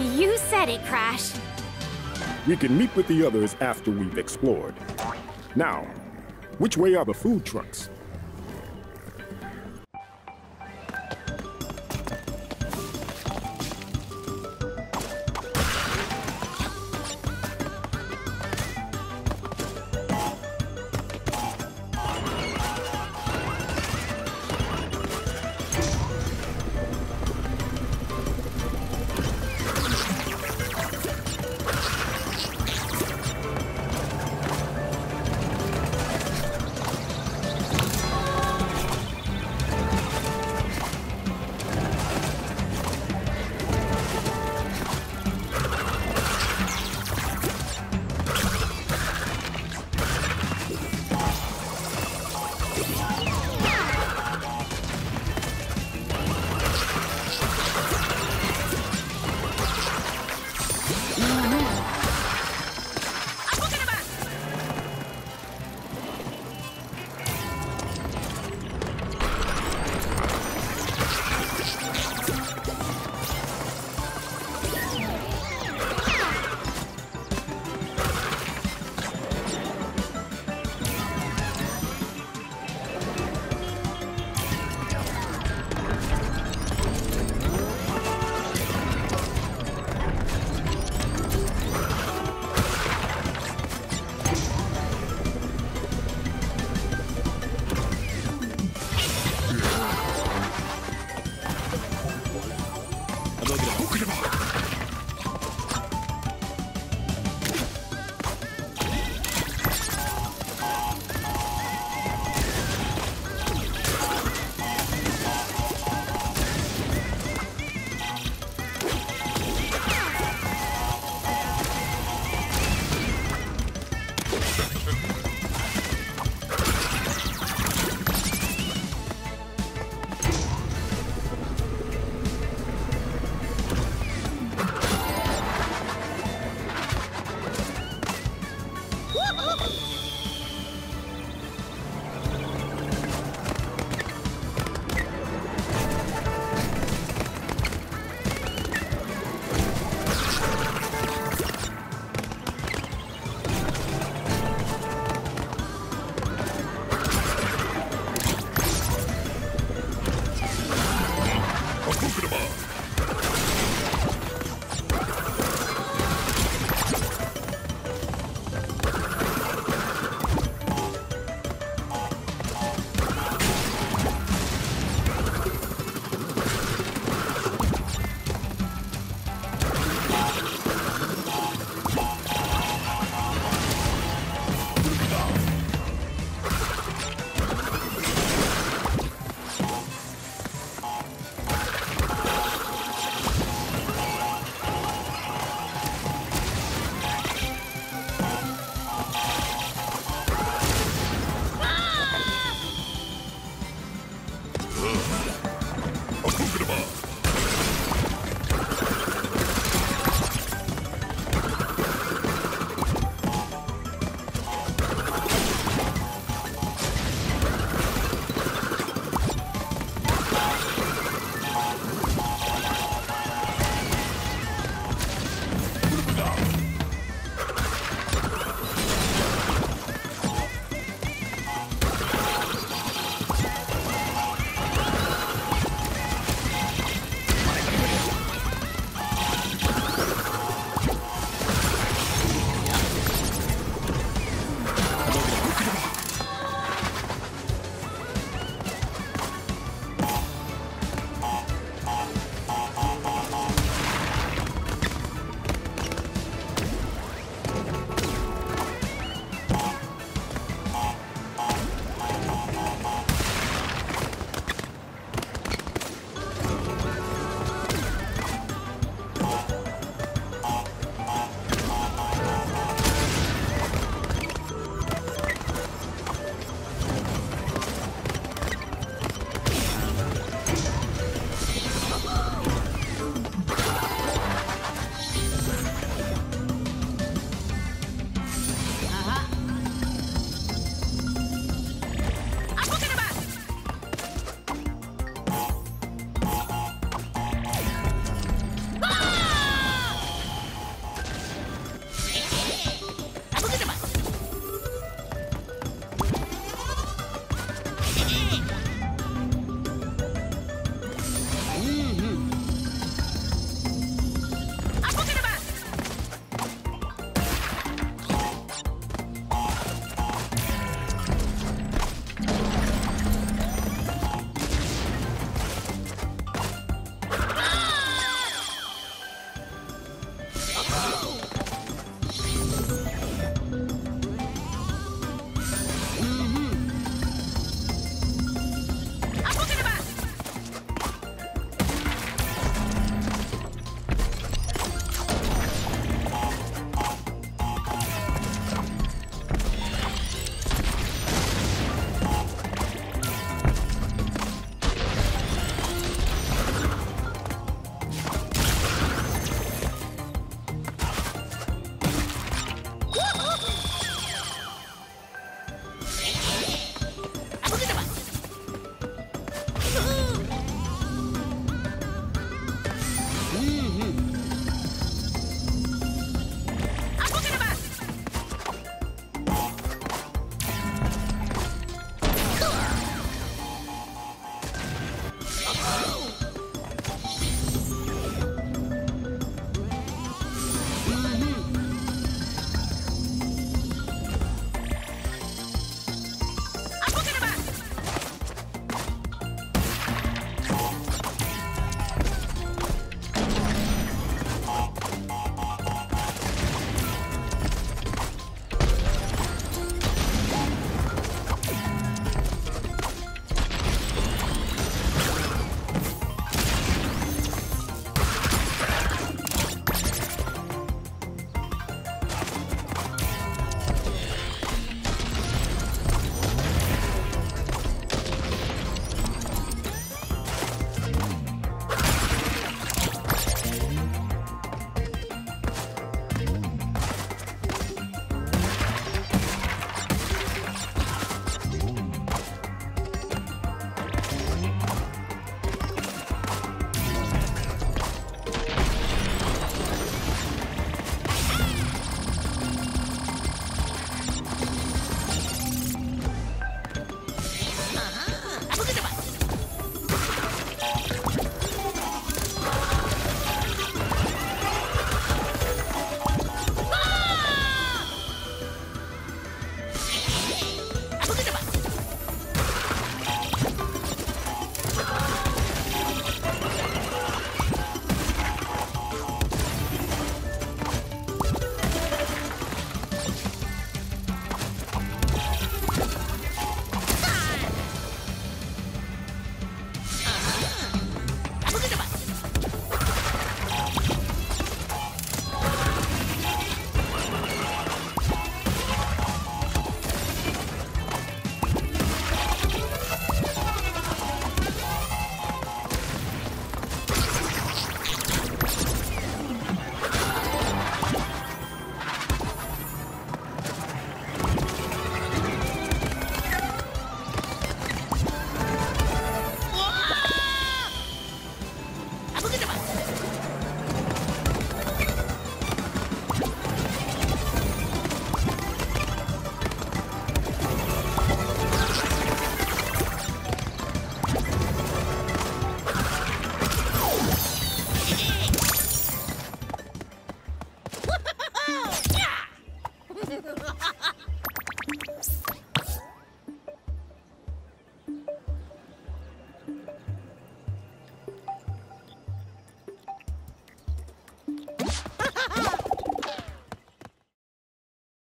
You said it, Crash. We can meet with the others after we've explored. Now, which way are the food trucks?